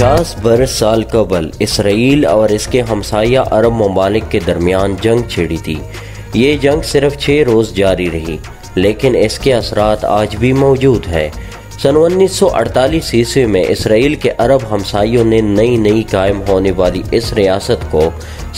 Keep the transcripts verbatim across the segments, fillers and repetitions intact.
पचास बरस साल कबल इसराइल और इसके हमसाया अरब ममालिक के दरमियान जंग छिड़ी थी। ये जंग सिर्फ छः रोज़ जारी रही, लेकिन इसके असरात आज भी मौजूद है। सन उन्नीस सौ अड़तालीस ईस्वी में इसराइल के अरब हमसायों ने नई नई कायम होने वाली इस रियासत को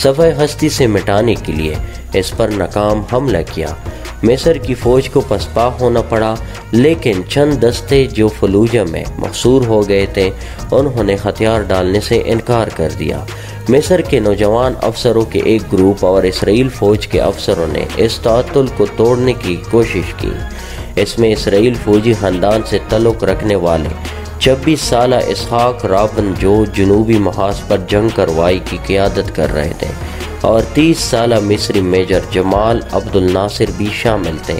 सफ़े हस्ती से मिटाने के लिए इस पर नाकाम हमला किया। मिस्र की फ़ौज को पसपा होना पड़ा, लेकिन चंद दस्ते जो फलूजा में मकसूर हो गए थे उन्होंने हथियार डालने से इनकार कर दिया। मिस्र के नौजवान अफसरों के एक ग्रुप और इसराइल फ़ौज के अफसरों ने इस तातुल को तोड़ने की कोशिश की। इसमें इसराइल फौजी ख़ानदान से तल्लुक़ रखने वाले छब्बीस साल इसहाक राबिन जो जनूबी महाज पर जंग कार्रवाई की क़ियादत कर रहे थे और तीस साल मिस्री मेजर जमाल अब्दुल नासिर भी शामिल थे।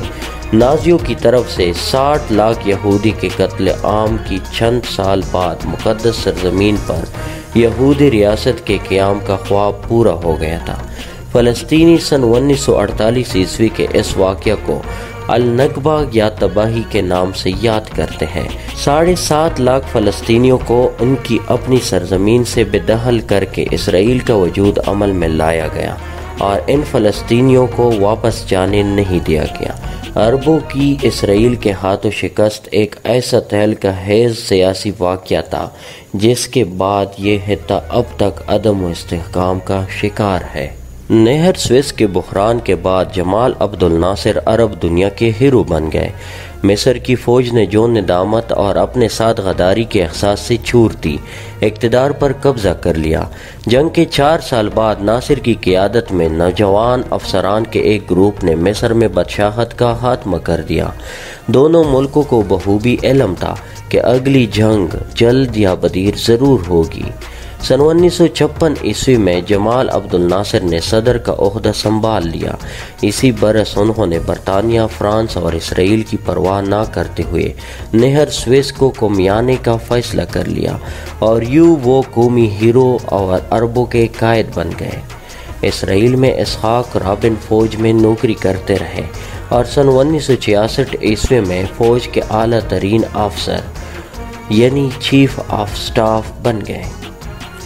नाजियों की तरफ से साठ लाख यहूदी के कत्ल आम की चंद साल बाद मुक़द्दस सरज़मीन पर यहूदी रियासत के क़याम का ख्वाब पूरा हो गया था। फ़लस्तीनी सन उन्नीस सौ अड़तालीस ईस्वी के इस वाक़े को अल-नकबा या तबाही के नाम से याद करते हैं। साढ़े सात लाख फ़लस्तीनियों को उनकी अपनी सरजमीन से बेदहल करके इसराइल का वजूद अमल में लाया गया और इन फ़लस्तीनियों को वापस जाने नहीं दिया गया। अरबों की इसराइल के हाथों शिकस्त एक ऐसा तहलकाहेज सियासी वाक़या था जिसके बाद ये हिस्सा अब तक अदम इस्तेहकाम का शिकार है। नहर स्विस के बहरान के बाद जमाल अब्दुल नासिर अरब दुनिया के हीरो बन गए। मिस्र की फ़ौज ने जो निदामत और अपने साथ गद्दारी के एहसास से छूर दी, इक़्तिदार पर कब्ज़ा कर लिया। जंग के चार साल बाद नासिर की क़ियादत में नौजवान अफसरान के एक ग्रुप ने मिस्र में बादशाहत का खात्मा कर दिया। दोनों मुल्कों को बखूबी इल्म था कि अगली जंग जल्द या बदीर ज़रूर होगी। सन उन्नीस सौ छप्पन ईस्वी में जमाल अब्दुल नासिर ने सदर का ओहदा संभाल लिया। इसी बरस उन्होंने बरतानिया, फ्रांस और इसराइल की परवाह ना करते हुए नहर स्वेज को कमियाने का फैसला कर लिया और यूं वो कौमी हीरो और अरबों के कायद बन गए। इसराइल में इसहाक राबिन फ़ौज में नौकरी करते रहे और सन उन्नीस सौ छियासठ ईस्वी में फ़ौज के आला तरीन अफसर यानी चीफ ऑफ स्टाफ बन गए।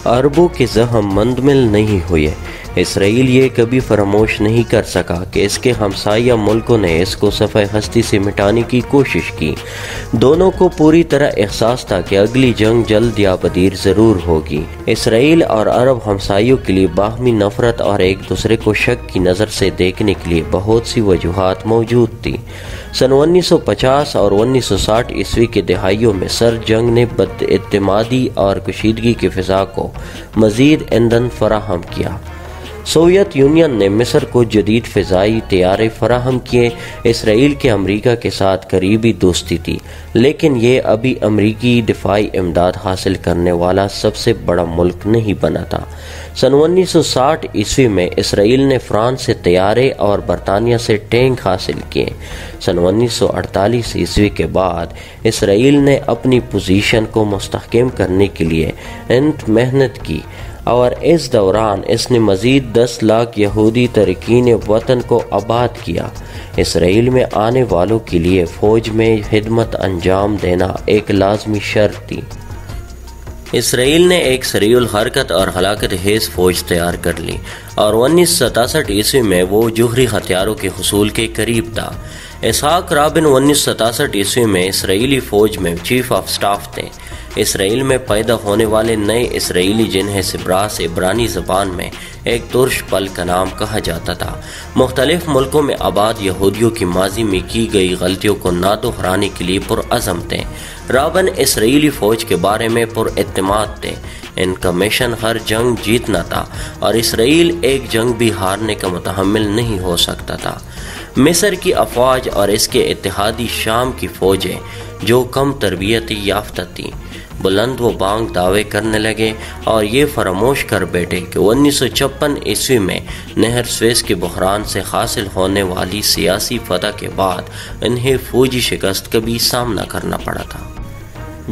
अरबों के ज़ख्म मंदमिल नहीं हुए। इसराइल ये कभी फरामोश नहीं कर सका कि इसके हमसाया मुल्कों ने इसको सफ़े हस्ती से मिटाने की कोशिश की। दोनों को पूरी तरह एहसास था कि अगली जंग जल्द या बदीर ज़रूर होगी। इसराइल और अरब हमसायों के लिए बाहमी नफरत और एक दूसरे को शक की नज़र से देखने के लिए बहुत सी वजूहत मौजूद थी। सन उन्नीस सौ पचास और उन्नीस सौ साठ ईस्वी के दहाइयों में सर जंग ने बदइतमादी और कुशीदगी की फ़िज़ा को मज़ीद ईंधन फराहम किया। सोवियत यूनियन ने मिस्र को जदीद फ़िज़ाई तैयारे फराहम किए। इसराइल के अमेरिका के साथ करीबी दोस्ती थी, लेकिन ये अभी अमेरिकी दिफाई इमदाद हासिल करने वाला सबसे बड़ा मुल्क नहीं बना था। सन उन्नीस सौ साठ ईस्वी में इसराइल ने फ्रांस से तैयारे और बरतानिया से टैंक हासिल किए। सन उन्नीस सौ अड़तालीस ईस्वी के बाद इसराइल ने अपनी पोजीशन को मुस्तहकम करने के लिए इंत मेहनत की और इस दौरान इसने मज़ीद दस लाख यहूदी तर्कीन वतन को आबाद किया। इसराइल में आने वालों के लिए फ़ौज में खिदमत अंजाम देना एक लाजमी शर्त थी। इसराइल ने एक सरीउल हरकत और हलाकत हेज़ फ़ौज तैयार कर ली और उन्नीस सौ सतासठ ईस्वी में वो जौहरी हथियारों के हसूल के करीब था। इसहाक राबिन उन्नीस सौ सतासठ ईस्वी में इसराइली फ़ौज में चीफ ऑफ स्टाफ थे। इसराइल में पैदा होने वाले नए इसराइली जिन्हें सिब्रास इब्रानी ज़बान में एक तुर्श पल का नाम कहा जाता था, मुख्तलिफ मुल्कों में आबाद यहूदियों की माजी में की गई गलतियों को ना दोहराने के लिए पुरअज़म थे। राबिन इसराइली फ़ौज के बारे में पुरइतमाद थे। इनका मिशन हर जंग जीतना था और इसराइल एक जंग भी हारने का मुतहम्मिल नहीं हो सकता था। मिस्र की अफवाज और इसके इतिहादी शाम की फ़ौजें जो कम तरबियती याफ्ता थीं बुलंद व बांग दावे करने लगे और ये फरामोश कर बैठे कि उन्नीस सौ छप्पन ईस्वी में नहर स्वेज के बहरान से हासिल होने वाली सियासी फतह के बाद इन्हें फ़ौजी शिकस्त का भी सामना करना पड़ा था।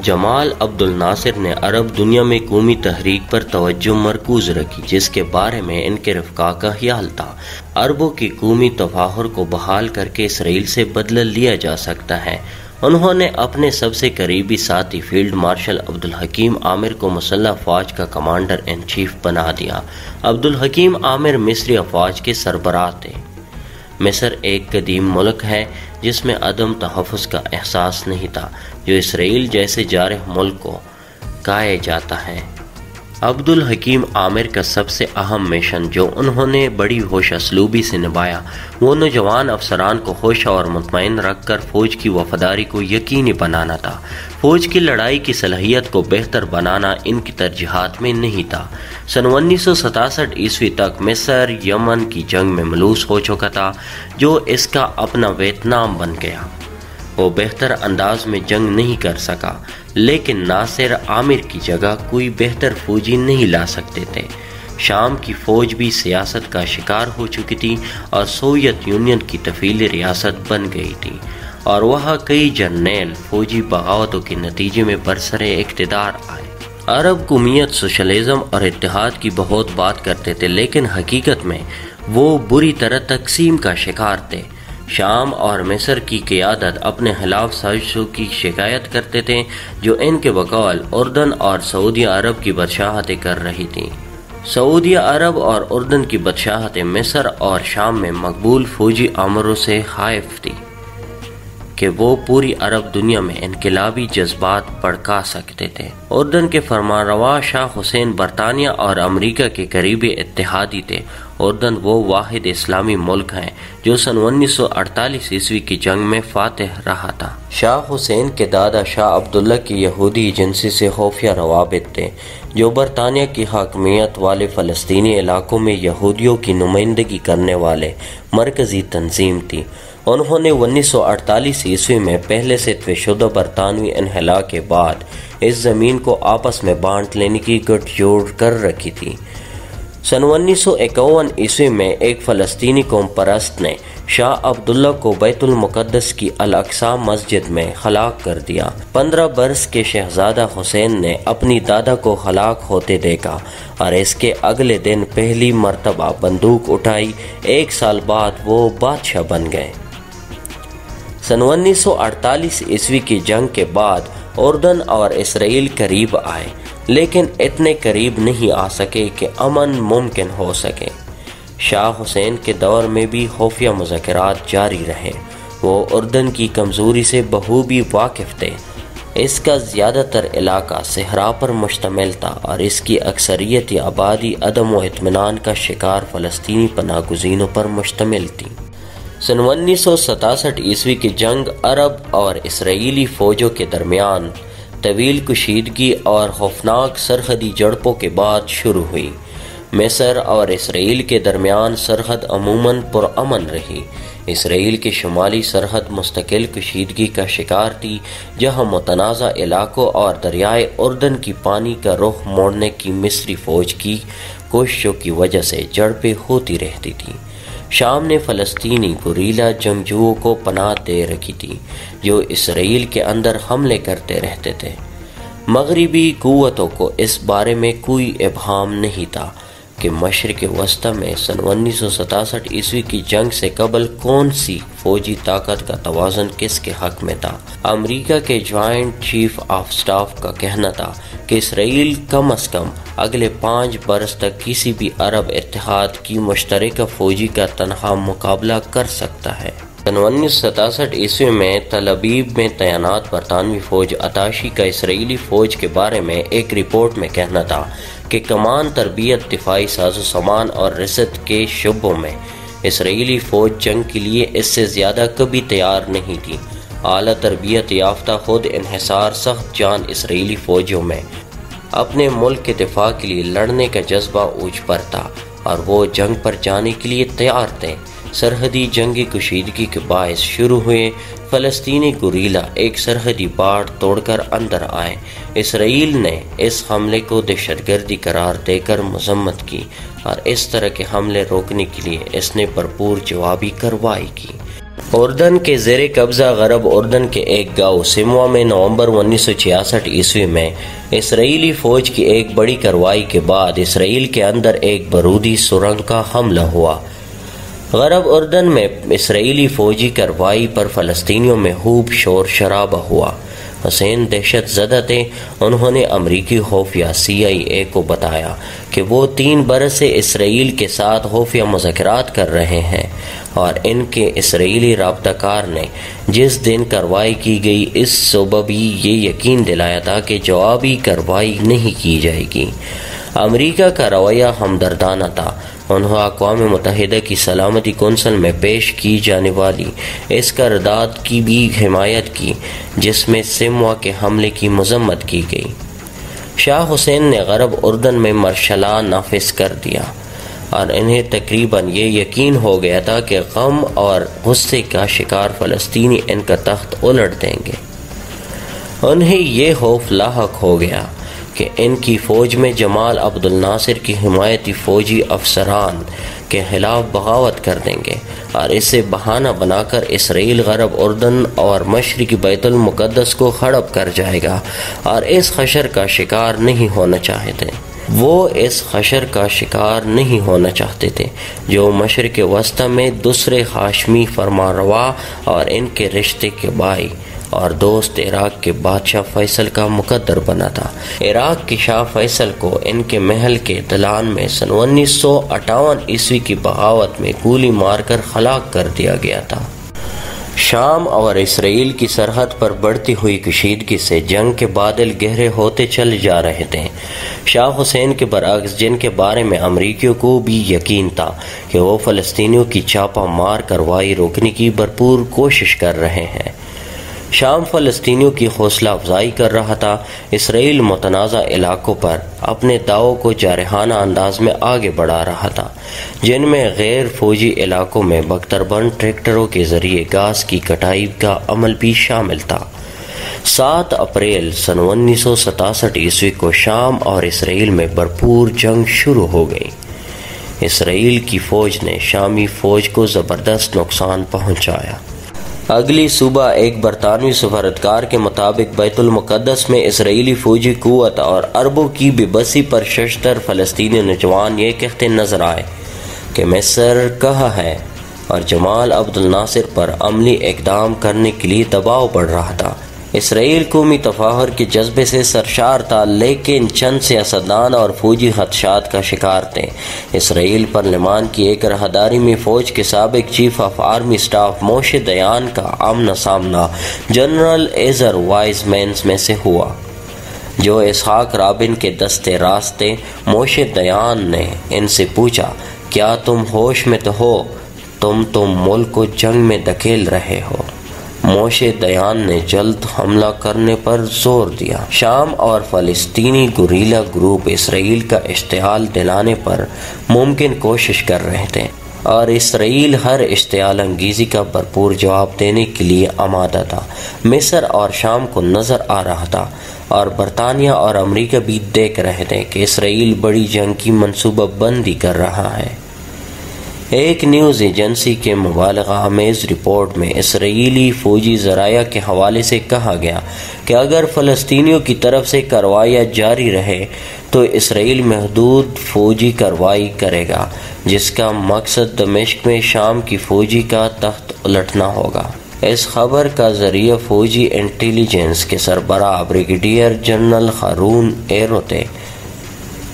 जमाल अब्दुल नासिर ने अरब दुनिया में कौमी तहरीक पर तवज्जो मरकूज़ रखी, जिसके बारे में इनके रफ़का का ख्याल था अरबों की कौमी तफाहुर को बहाल करके इसराइल से बदला लिया जा सकता है उन्होंने अपने सबसे करीबी साथी field marshal Abdul Hakim Amer को मुसल्लह फ़ौज का कमांडर इन चीफ बना दिया। अब्दुल हकीम आमिर मिस्री अफवाज के सरबराह थे। मिस्र एक कदीम मुल्क है जिसमें अदम तहफ़्फ़ुज़ का एहसास नहीं था, जो इसराइल जैसे जारह मुल्क को काया जाता है। अब्दुल हकीम आमिर का सबसे अहम मिशन जो उन्होंने बड़ी होश असलूबी से निभाया, वो नौजवान अफसरान को खुश और मुतमईन रखकर फ़ौज की वफादारी को यकीनी बनाना था। फ़ौज की लड़ाई की सलाहियत को बेहतर बनाना इनकी तरजीहात में नहीं था। सन उन्नीस सौ सतासठ ईस्वी तक मिस्र यमन की जंग में मलूस हो चुका था, जो इसका अपना वियतनाम बन गया। वो बेहतर अंदाज में जंग नहीं कर सका, लेकिन नासिर आमिर की जगह कोई बेहतर फौजी नहीं ला सकते थे। शाम की फौज भी सियासत का शिकार हो चुकी थी और सोवियत यूनियन की तफीली रियासत बन गई थी, और वहाँ कई जर्नेल फौजी बगावतों के नतीजे में बरसरे इख्तिदार आए। अरब कौमियत, सोशलिज़म और इत्तेहाद की बहुत बात करते थे, लेकिन हकीकत में वो बुरी तरह तकसीम का शिकार थे। शाम और मिस्र की क़ियादत अपने खिलाफ साजिशों की शिकायत करते थे, जो इनके बकौल उर्दन और सऊदी अरब की बादशाहतें कर रही थीं। सऊदी अरब और उर्दन की बादशाहतें मिस्र और शाम में मकबूल फौजी अमरों से खाइफ थी कि वो पूरी अरब दुनिया में इनकलाबी जज्बात भड़का सकते थे। उर्दन के फरमानरवा शाह हुसैन बरतानिया और अमरीका के करीबी इत्तेहादी थे। उर्दन वो वाहिद इस्लामी मुल्क हैं जो सन उन्नीस सौ अड़तालीस ईस्वी की जंग में फातह रहा था। शाह हुसैन के दादा शाह अब्दुल्ला की यहूदी एजेंसी से खुफिया रवाबित थे, जो बरतानिया की हाकमियत वाले फ़लस्तीनी इलाकों में यहूदियों की नुमाइंदगी करने वाले मरकज़ी तंजीम थी। उन्होंने उन्नीस सौ अड़तालीस ईस्वी में पहले से तयशुदा बरतानवी इन्हिला के बाद इस ज़मीन को आपस में बांट लेने की गठजोड़ कर रखी थी। सन उन्नीस सौ इक्यावन ईस्वी में एक फ़लस्तीनी कौम परस्त ने शाह अब्दुल्ला को बैतुल मुक़द्दस की अल अक्सा मस्जिद में हलाक कर दिया। पंद्रह बरस के शहजादा हुसैन ने अपनी दादा को हलाक होते देखा और इसके अगले दिन पहली मरतबा बंदूक उठाई। एक साल बाद वो बादशाह बन गए। सन उन्नीस सौ अड़तालीस ईस्वी की जंग के बाद उर्दन और इसराइल करीब आए, लेकिन इतने करीब नहीं आ सके कि अमन मुमकिन हो सके। शाह हुसैन के दौर में भी खुफिया मुज़ाकरात जारी रहे। वो उर्दन की कमज़ोरी से बखूबी वाकिफ़ थे। इसका ज़्यादातर इलाका सहरा पर मुश्तमिल था और इसकी अक्सरियत आबादी अदम व इत्मीनान का शिकार फ़लस्तीनी पनाहगुज़ीनों पर मुश्तमिल थी। सन उन्नीस सौ सतासठ ईस्वी की जंग अरब और इसराइली फ़ौजों के दरमियान तवील कुशीदगी और खौफनाक सरहदी झड़पों के बाद शुरू हुई। मिस्र और इसराइल के दरमियान सरहद अमूमन पुरअमन रही। इसराइल की शुमाली सरहद मुस्तकिल कुशीदगी का शिकार थी, जहाँ मुतनाज़ा इलाकों और दरियाए उर्दन की पानी का रुख मोड़ने की मिस्री फ़ौज की कोशिशों की वजह से झड़पें होती रहती थी। शाम ने फ़लस्तीनी गुरीला जंगजुओं को पनाह दे रखी थी, जो इसराइल के अंदर हमले करते रहते थे। मगरिबी कुव्वतों को इस बारे में कोई इबहाम नहीं था कि मशरिक़ वस्ता में सन उन्नीस सौ सतासठ ईस्वी की जंग से कबल कौन सी फौजी ताकत का तवाज़ुन किसके हक़ में था। अमरीका के जॉइंट चीफ ऑफ स्टाफ का कहना था कि इसराइल कम अज़ कम अगले पाँच बरस तक किसी भी अरब इत्तेहाद की मुश्तरका फ़ौजी का तनहा मुकाबला कर सकता है। सन उन्नीस सौ सतासठ ईस्वी में तल अबीब में तैनात बरतानवी फ़ौज अताशी का इसराइली फ़ौज के बारे में एक रिपोर्ट में कहना था कि कमान, तरबियत, दिफाई साजो सामान और रिसद के शुबों में इसराइली फ़ौज जंग के लिए इससे ज़्यादा कभी तैयार नहीं थी। आला तरबियत याफ्ता खुद इन्हिसार सख्त जान इसराइली फ़ौजों में अपने मुल्क के दिफा के लिए लड़ने का जज्बा ऊँच पर था और वो जंग पर जाने के लिए तैयार थे। सरहदी जंगी कुशीदगी के बायस शुरू हुए फ़लस्तीनी गुरीला एक सरहदी बाड़ तोड़कर अंदर आए। इसराइल ने इस हमले को दहशतगर्दी करार देकर मजम्मत की और इस तरह के हमले रोकने के लिए इसने भरपूर जवाबी कार्रवाई की। उर्दन के ज़ेरे कब्ज़ा गरब उर्दन के एक गाँव सिमवा में नवंबर उन्नीस सौ छियासठ ईस्वी में इसराइली फ़ौज की एक बड़ी कार्रवाई के बाद इसराइल के अंदर एक बारूदी सुरंग का हमला हुआ। गरब उर्दन में इसराइली फौजी कार्रवाई पर फ़लस्तीनियों में खूब शोर शराबा हुआ। हुसैन दहशत ज़दा थे। उन्होंने अमरीकी खुफिया सी आई ए को बताया कि वो तीन बरस से इसराइल के साथ खुफिया मुज़ाकरात कर रहे हैं और इनके इसराइली राबताकार ने जिस दिन कार्रवाई की गई इस सुबह भी ये यकीन दिलाया था कि जवाबी कार्रवाई नहीं की जाएगी। अमरीका का रवैया हमदर्दाना था। उन्होंने अक़वाम मुत्तहिदा की सलामती कौंसिल में पेश की जाने वाली इस करारदाद की भी हिमायत की जिसमें सिमवा के हमले की मजम्मत की गई। शाह हुसैन ने गरब उर्दन में मार्शला नाफिज कर दिया और इन्हें तकरीबन ये यकीन हो गया था कि गम और गुस्से का शिकार फ़लस्तीनी इनका तख्त उलट देंगे। उन्हें ये खौफ लाहक हो गया कि इनकी फ़ौज में जमाल अब्दुल नासिर की हिमायती फ़ौजी अफसरान के ख़िलाफ़ बगावत कर देंगे और इसे बहाना बनाकर इसराइल गरब उर्दन और मशरिक़ी बैतुल मुक़द्दस को हड़प कर जाएगा और इस खशर का शिकार नहीं होना चाहते। वो इस खशर का शिकार नहीं होना चाहते थे जो मशरिक़ वस्ता में दूसरे हाशमी फरमारवा और इनके रिश्ते के भाई और दोस्त इराक के बादशाह फैसल का मुकद्दर बना था। इराक के शाह फैसल को इनके महल के दलान में सन उन्नीस सौ अट्ठावन ईस्वी की बगावत में गोली मारकर हलाक कर दिया गया था। शाम और इसराइल की सरहद पर बढ़ती हुई कशीदगी से जंग के बादल गहरे होते चले जा रहे थे। शाह हुसैन के बरअक्स जिनके बारे में अमरीकियों को भी यकीन था कि वो फ़लस्तीनियों की छापा मार कार्रवाई रोकने की भरपूर कोशिश कर रहे हैं, शाम फ़लस्तीनियों की हौसला अफजाई कर रहा था। इसराइल मुतनाज़ा इलाकों पर अपने दावों को जारहाना अंदाज में आगे बढ़ा रहा था जिनमें गैर फौजी इलाकों में बख्तरबंद ट्रैक्टरों के ज़रिए घास की कटाई का अमल भी शामिल था। सात अप्रैल सन उन्नीस सौ सतासठ ईस्वी को शाम और इसराइल में भरपूर जंग शुरू हो गई। इसराइल की फ़ौज ने शामी फ़ौज को ज़बरदस्त नुकसान पहुँचाया। अगली सुबह एक बरतानवी सफारतकार के मुताबिक बैतुल मुक़द्दस में इसराइली फ़ौजी क़ुव्वत और अरबों की बेबसी पर शशतर फ़लस्तीनी नौजवान ये कहते नजर आए कि मिस्र कहाँ है और जमाल अब्दुल नासिर पर अमली इकदाम करने के लिए दबाव बढ़ रहा था। इसराइल कौमी तफाहर के जज्बे से सरशार था लेकिन चंद सियासतदान और फौजी खदशात का शिकार थे। इसराइल पार्लियामान की एक राहदारी में फ़ौज के साबिक chief of army staff Moshe Dayan का आमना सामना जनरल एज़र वाइज़मैन में से हुआ जो इसहाक राबिन के दस्ते रास्ते। मोशे दयान ने इनसे पूछा, क्या तुम होश में तो हो? तुम तो मुल्क को जंग में धकेल रहे हो। मोशे दयान ने जल्द हमला करने पर जोर दिया। शाम और फ़लस्तीनी गुरीला ग्रुप इसराइल का इश्तियाल दिलाने पर मुमकिन कोशिश कर रहे थे और इसराइल हर इश्तियाल अंगीज़ी का भरपूर जवाब देने के लिए आमादा था। मिस्र और शाम को नज़र आ रहा था और बरतानिया और अमरीका भी देख रहे थे कि इसराइल बड़ी जंग की मनसूबा बंदी कर रहा है। एक न्यूज़ एजेंसी के मुबालगा आमेज रिपोर्ट में इसराइली फ़ौजी ज़राया के हवाले से कहा गया कि अगर फ़लस्तीनियों की तरफ से कार्रवाई जारी रहे तो इसराइल महदूद फ़ौजी कार्रवाई करेगा जिसका मकसद दमिश्क में शाम की फ़ौजी का तख्त उलटना होगा। इस खबर का ज़रिया फ़ौजी इंटेलिजेंस के सरबराह ब्रिगेडियर जनरल हारून एरोते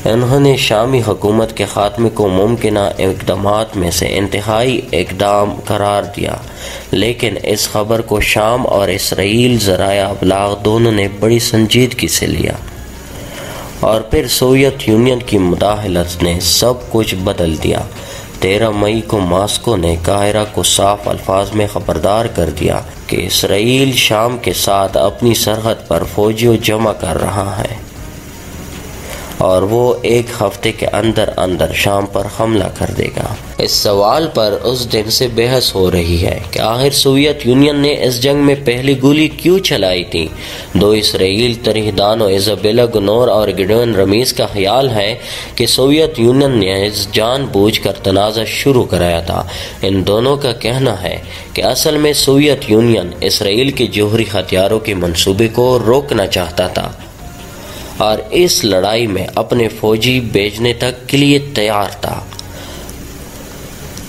इन्होंने शामी हुकूमत के ख़ात्मे को मुमकिना इक़दामात में से इंतहाई इक़दाम करार दिया लेकिन इस खबर को शाम और इसराइल ज़राया अबलाग दोनों ने बड़ी संजीदगी से लिया और फिर सोवियत यूनियन की मुदाहलत ने सब कुछ बदल दिया। तेरह मई को मास्को ने काहिरा को साफ अल्फाज में ख़बरदार कर दिया कि इसराइल शाम के साथ अपनी सरहद पर फ़ौजियों जमा कर रहा है और वो एक हफ्ते के अंदर अंदर शाम पर हमला कर देगा। इस सवाल पर उस दिन से बहस हो रही है कि आखिर सोवियत यूनियन ने इस जंग में पहली गोली क्यों चलाई थी। दो इसराइल तरीहदानों इजाबेला गनोर और गिडोन रमीज़ का ख्याल है कि सोवियत यूनियन ने इस जानबूझकर तनाज़ा शुरू कराया था। इन दोनों का कहना है कि असल में सोवियत यूनियन इसराइल के जौहरी हथियारों के मंसूबे को रोकना चाहता था और इस लड़ाई में अपने फौजी भेजने तक के लिए तैयार था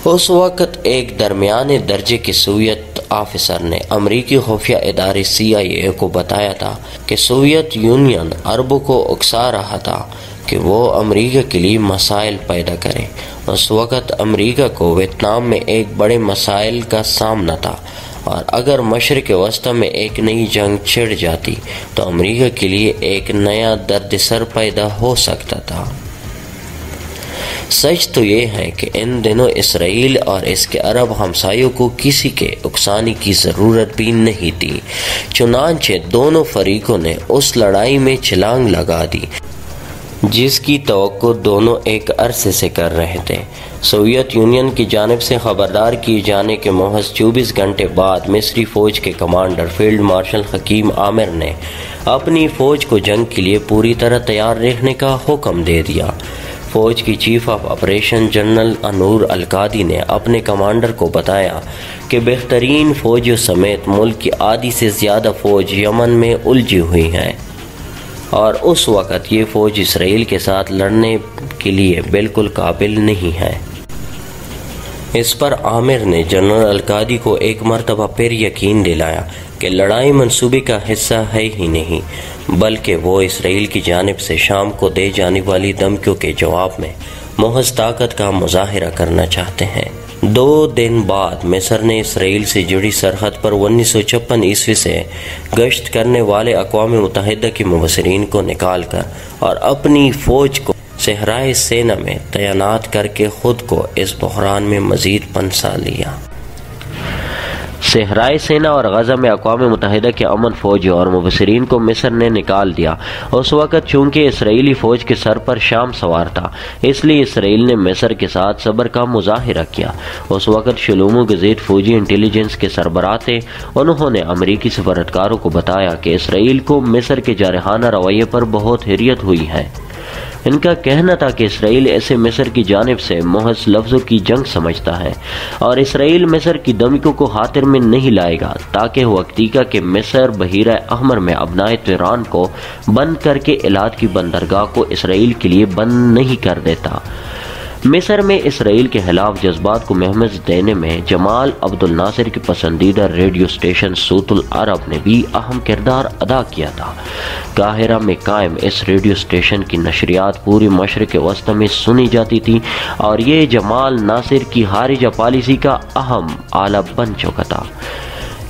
उस वक़्त एक दरमियाने दर्जे की सोवियत ऑफिसर ने अमरीकी खुफिया इदारे सी आई ए को बताया था कि सोवियत यूनियन अरब को उकसा रहा था कि वो अमरीका के लिए मसाइल पैदा करें। उस वक़्त अमरीका को वियतनाम में एक बड़े मसाइल का सामना था और अगर मशरिक़ वस्ती में एक नई जंग छिड़ जाती तो अमरीका के लिए एक नया दर्द सर पैदा हो सकता था। सच तो ये है कि इन दिनों इसराइल और इसके अरब हमसायों को किसी के उकसाने की ज़रूरत भी नहीं थी, चुनांचे दोनों फरीकों ने उस लड़ाई में छलांग लगा दी जिसकी तवक्को दोनों एक अरसे से कर रहे थे। सोवियत यूनियन की जानिब से खबरदार किए जाने के महज चौबीस घंटे बाद मिस्री फ़ौज के commander field marshal Hakim Amer ने अपनी फ़ौज को जंग के लिए पूरी तरह तैयार रखने का हुक्म दे दिया। फ़ौज की चीफ ऑफ ऑपरेशन जनरल अनूर अलकादी ने अपने कमांडर को बताया कि बेहतरीन फ़ौजियों समेत मुल्क की आधी से ज़्यादा फ़ौज यमन में उलझी हुई हैं और उस वक़्त ये फ़ौज इसराइल के साथ लड़ने के लिए बिल्कुल काबिल नहीं है। इस पर आमिर ने जनरल अलकादी को एक मरतबा फिर यकीन दिलाया कि लड़ाई मंसूबे का हिस्सा है ही नहीं, बल्कि वो इसराइल की जानिब से शाम को दे जाने वाली धमकियों के जवाब में महज ताकत का मुजाहिरा करना चाहते हैं। दो दिन बाद मिस्र ने इसराइल से जुड़ी सरहद पर उन्नीस सौ छप्पन ईस्वी से गश्त करने वाले अक़वाम मुत्तहिदा के मुबसरीन को निकाल कर और अपनी फ़ौज को सहराए सेना में तैनात करके ख़ुद को इस बहरान में मज़ीद पंसा लिया। सहराए सेना और गजा में अक़वाम मुत्तहिदा के अमन फ़ौजियों और मुबसरीन को मिस्र ने निकाल दिया। उस वक़्त चूँकि इसराइली फ़ौज के सर पर शाम सवार था, इसलिए इसराइल ने मिस्र के साथ सब्र का मुजाहिरा किया। उस वक़्त शलोमो गज़ेट फ़ौजी इंटेलिजेंस के सरबराह थे। उन्होंने अमरीकी सफारतकारों को बताया कि इसराइल को मिस्र के जारहाना रवैये पर बहुत हिरियत हुई है। इनका कहना था कि इसराइल ऐसे मिस्र की जानिब से महज लफ्ज़ों की जंग समझता है और इसराइल मिस्र की धमकियों को खातिर में नहीं लाएगा ताकि वह अक्तीका के मिस्र बहीरा अहमर में अबनाए तेहरान को बंद करके इलाद की बंदरगाह को इसराइल के लिए बंद नहीं कर देता। मिस्र में इसराइल के खिलाफ जज्बात को महज देने में जमाल अब्दुल नासिर के पसंदीदा रेडियो स्टेशन सूतुल अरब ने भी अहम किरदार अदा किया था। काहिरा में कायम इस रेडियो स्टेशन की नशरियात पूरी मशरिक़ वस्ती में सुनी जाती थी और ये जमाल नासिर की हारिजा पॉलिसी का अहम आला बन चुका था।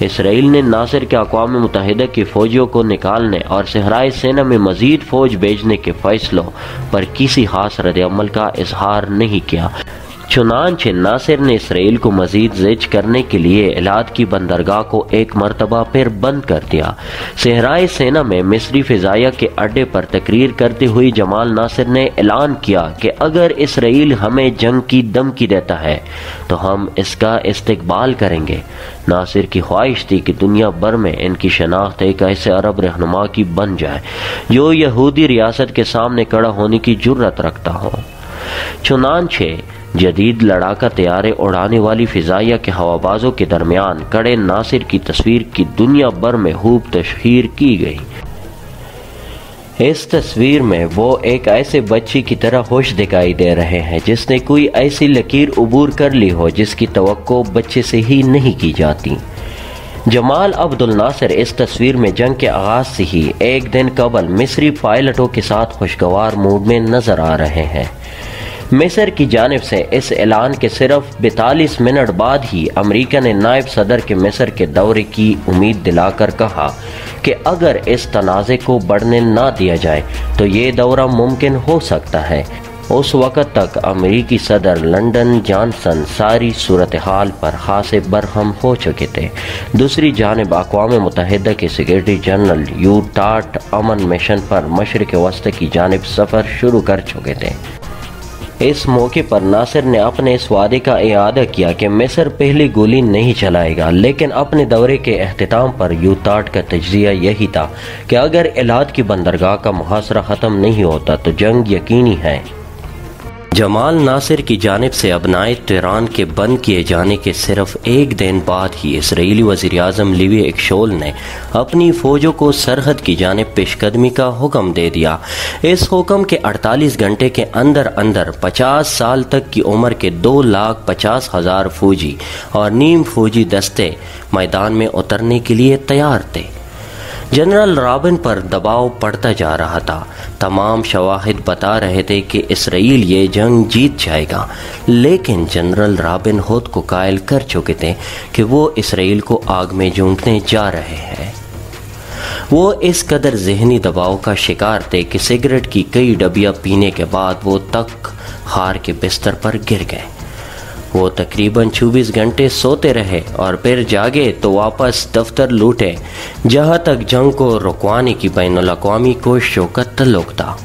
इसराइल ने नासिर के अक़वाम मुत्तहिदा के फ़ौजियों को निकालने और सहराए सेना में मज़ीद फ़ौज भेजने के फ़ैसलों पर किसी खास रद्द-ए-अमल का इजहार नहीं किया। चुनांचे नासिर ने इसराइल को मज़ीद ज़िज करने के लिए इलाद की बंदरगाह को एक मरतबा फिर बंद कर दिया। सहराए सेना में मिस्री फ़िज़ाया के अड्डे पर तकरीर करते हुए जमाल नासिर ने ऐलान किया कि अगर इसराइल हमें जंग की धमकी देता है तो हम इसका इस्तकबाल करेंगे। नासिर की ख्वाहिश थी कि दुनिया भर में इनकी शनाख्त एक ऐसे अरब रहनुमा की बन जाए जो यहूदी रियासत के सामने खड़ा होने की जुर्रत रखता हो। चुनांचे जदीद लड़ाका तैयारे उड़ाने वाली फ़िज़ाइया के हवाबाजों के दरमियान कड़े नासिर की तस्वीर की दुनिया भर में खूब तशहीर की गई। इस तस्वीर में वो एक ऐसे बच्ची की तरह होश दिखाई दे रहे हैं जिसने कोई ऐसी लकीर अबूर कर ली हो जिसकी तवक्को बच्चे से ही नहीं की जाती। जमाल अब्दुल नासिर इस तस्वीर में जंग के आगाज़ से ही एक दिन कबल मिस्री पायलटों के साथ खुशगवार मूड में नज़र आ रहे हैं। मिस्र की जानिब से इस ऐलान के सिर्फ बैतालीस मिनट बाद ही अमेरिका ने नायब सदर के मिस्र के दौरे की उम्मीद दिलाकर कहा कि अगर इस तनाज़े को बढ़ने ना दिया जाए तो ये दौरा मुमकिन हो सकता है। उस वक़्त तक अमेरिकी सदर लिंडन जॉनसन सारी सूरत हाल पर खासे बरहम हो चुके थे। दूसरी जानब अक़वाम मुत्तहिदा के सेक्रेटरी जनरल यू थांट अमन मिशन पर मशरिक़ वस्ती की जानिब सफ़र शुरू कर चुके थे। इस मौके पर नासिर ने अपने इस वादे का इआदा किया कि मिस्र पहली गोली नहीं चलाएगा, लेकिन अपने दौरे के अख्ताम पर यू थांट का तजज़िया यही था कि अगर इलाद की बंदरगाह का मुहासरा ख़त्म नहीं होता तो जंग यकीनी है। जमाल नासिर की जानिब से अबनाए तेहरान के बंद किए जाने के सिर्फ एक दिन बाद ही इसराइली वज़ीर आज़म लीवी एशकोल ने अपनी फ़ौजों को सरहद की जानिब पेशकदमी का हुक्म दे दिया। इस हुक्म के अड़तालीस घंटे के अंदर अंदर पचास साल तक की उम्र के दो लाख पचास हज़ार फौजी और नीम फौजी दस्ते मैदान में उतरने के लिए तैयार थे। जनरल राबिन पर दबाव पड़ता जा रहा था। तमाम शवाहिद बता रहे थे कि इसराइल ये जंग जीत जाएगा, लेकिन जनरल राबिन खुद को कायल कर चुके थे कि वो इसराइल को आग में झोंकने जा रहे हैं। वो इस कदर जहनी दबाव का शिकार थे कि सिगरेट की कई डबियाँ पीने के बाद वो तक हार के बिस्तर पर गिर गए। वो तकरीबन चौबीस घंटे सोते रहे और फिर जागे तो वापस दफ्तर लूटे, जहाँ तक जंग को रुकवाने की बैनुल-अक़वामी कोशिशों का तल्लुक़ था।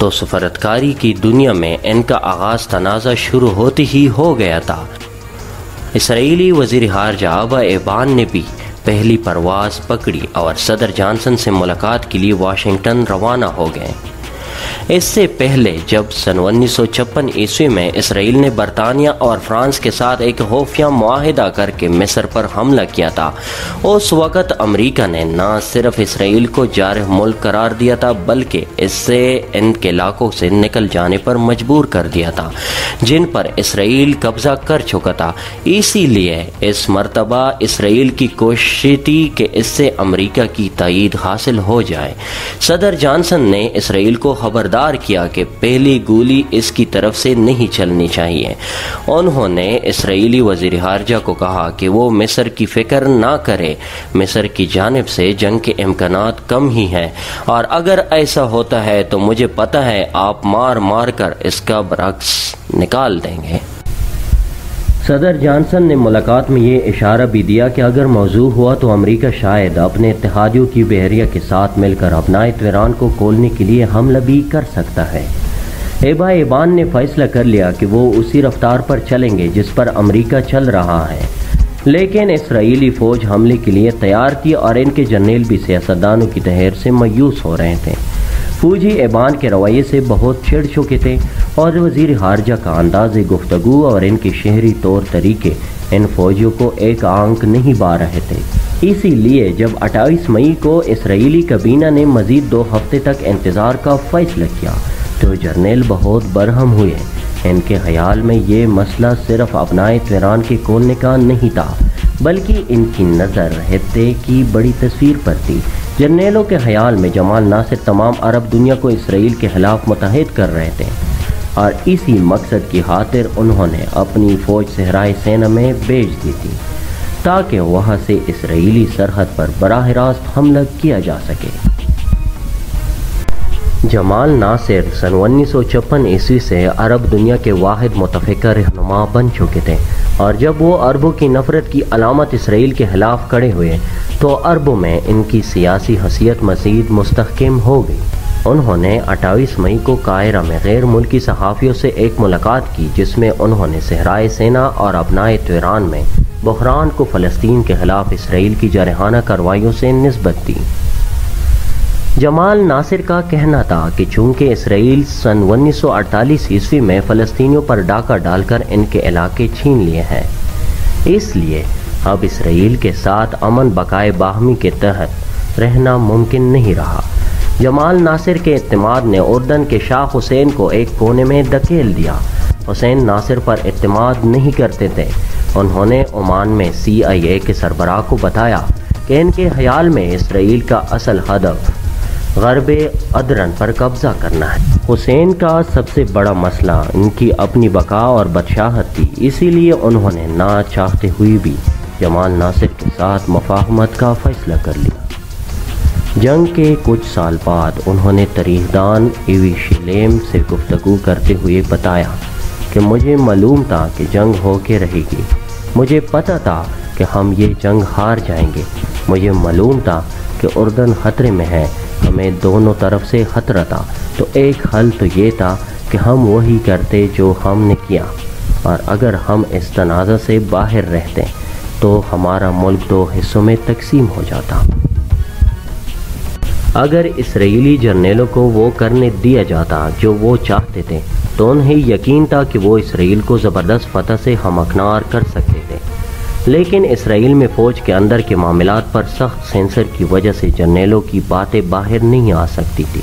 तो सफारतकारी की दुनिया में इनका आगाज़ तनाज़ा शुरू होते ही हो गया था। इसराइली वज़ीर ख़ारजा अबा ईबान ने भी पहली परवाज़ पकड़ी और सदर जॉनसन से मुलाकात के लिए वाशिंगटन रवाना हो गए। इससे पहले जब सन उन्नीस सौ छप्पन ईस्वी में इसराइल ने बरतानिया और फ्रांस के साथ एक खुफिया मुआहिदा करके मिस्र पर हमला किया था, उस वक़्त अमेरिका ने ना सिर्फ इसराइल को जारह मुल्क करार दिया था बल्कि इससे इनके इलाकों से निकल जाने पर मजबूर कर दिया था जिन पर इसराइल कब्जा कर चुका था। इसीलिए इस मरतबा इसराइल की कोशिश थी कि इससे अमेरिका की तायीद हासिल हो जाए। सदर जॉनसन ने इसराइल को खबरदार किया कि पहली गोली इसकी तरफ से नहीं चलनी चाहिए। उन्होंने इसराइली वज़ीर ख़ारजा को कहा कि वो मिस्र की फ़िक्र ना करे, मिस्र की जानिब से जंग के इम्कानात कम ही हैं और अगर ऐसा होता है तो मुझे पता है आप मार मार कर इसका बरक्स निकाल देंगे। सदर जॉनसन ने मुलाकात में ये इशारा भी दिया कि अगर मौजू हुआ तो अमेरिका शायद अपने इत्तेहादियों की बहरिया के साथ मिलकर अपनाए तेहरान को खोलने के लिए हमला भी कर सकता है। एबा ईबान ने फैसला कर लिया कि वो उसी रफ्तार पर चलेंगे जिस पर अमेरिका चल रहा है, लेकिन इसराइली फ़ौज हमले के लिए तैयार थी और इनके जनरल भी सियासतदानों की तहरीर से मायूस हो रहे थे। फौजी ईबान के रवैये से बहुत चिढ़ चुके थे और वज़ीर ख़ारजा का अंदाज़ गुफ्तगू और इनके शहरी तौर तरीके इन फौजियों को एक आंख नहीं बा रहे थे। इसीलिए जब अट्ठाईस मई को इसराइली कबीना ने मज़ीद दो हफ्ते तक इंतज़ार का फ़ैसला किया तो जर्नल बहुत बरहम हुए। इनके ख्याल में ये मसला सिर्फ अपनाए तेहरान के खोलने का नहीं था बल्कि इनकी नज़र रहते की बड़ी तस्वीर पर थी। जर्नैलों के ख्याल में जमाल नासिर तमाम अरब दुनिया को इसराइल के ख़िलाफ़ मुतहद कर रहे थे और इसी मकसद की खातिर उन्होंने अपनी फ़ौज सहराए सेना में भेज दी थी ताकि वहाँ से इसराइली सरहद पर बराह रास्त हमला किया जा सके। जमाल नासिर सन उन्नीस सौ छप्पन ईस्वी से अरब दुनिया के वाहिद मुतफ़िका रहनुमा बन चुके थे और जब वो अरबों की नफ़रत की अलामत इसराइल के ख़िलाफ़ खड़े हुए तो अरबों में इनकी सियासी हैसियत मज़ीद मुस्तहकम हो गई। उन्होंने अट्ठाईस मई को कायरा में गैर मुल्की सहाफ़ियों से एक मुलाकात की जिसमें उन्होंने सहराए सेना और अपनाए तेहरान में बहरान को फ़लस्तीन के ख़िलाफ़ इसराइल की जारहाना कार्रवाइयों से नस्बत दी। जमाल नासिर का कहना था कि चूँकि इसराइल सन उन्नीस सौ अड़तालीस ईस्वी में फ़लस्तीनियों पर डाका डालकर इनके इलाके छीन लिए हैं, इसलिए अब इसराइल के साथ अमन बकाए बाहमी के तहत रहना मुमकिन नहीं रहा। जमाल नासिर के इत्तेमाद ने उर्दन के शाह हुसैन को एक कोने में धकेल दिया। हुसैन नासिर पर इत्तेमाद नहीं करते थे। उन्होंने ओमान में सी आई ए के सरबराह को बताया कि इनके ख्याल में इसराइल का असल हदफ ग़र्ब अदरन पर कब्ज़ा करना है। हुसैन का सबसे बड़ा मसला इनकी अपनी बका और बदशाहत थी, इसीलिए उन्होंने ना चाहते हुए भी जमाल नासिर के साथ मुफाहमत का फ़ैसला कर लिया। जंग के कुछ साल बाद उन्होंने तारीख़दान एवी शिलेम से गुफ्तगू करते हुए बताया कि मुझे मालूम था कि जंग होके रहेगी, मुझे पता था कि हम ये जंग हार जाएंगे, मुझे मालूम था कि उर्दन ख़तरे में है, हमें दोनों तरफ से ख़तरा था, तो एक हल तो ये था कि हम वही करते जो हमने किया और अगर हम इस तनाज़ा से बाहर रहते तो हमारा मुल्क दो हिस्सों में तकसीम हो जाता। अगर इसराइली जर्नैलों को वो करने दिया जाता जो वो चाहते थे दोनों ही यकीन था कि वो इसराइल को ज़बरदस्त फतह से हमकनार कर सकते थे, लेकिन इसराइल में फ़ौज के अंदर के मामलात पर सख्त सेंसर की वजह से जर्नेलों की बातें बाहर नहीं आ सकती थी।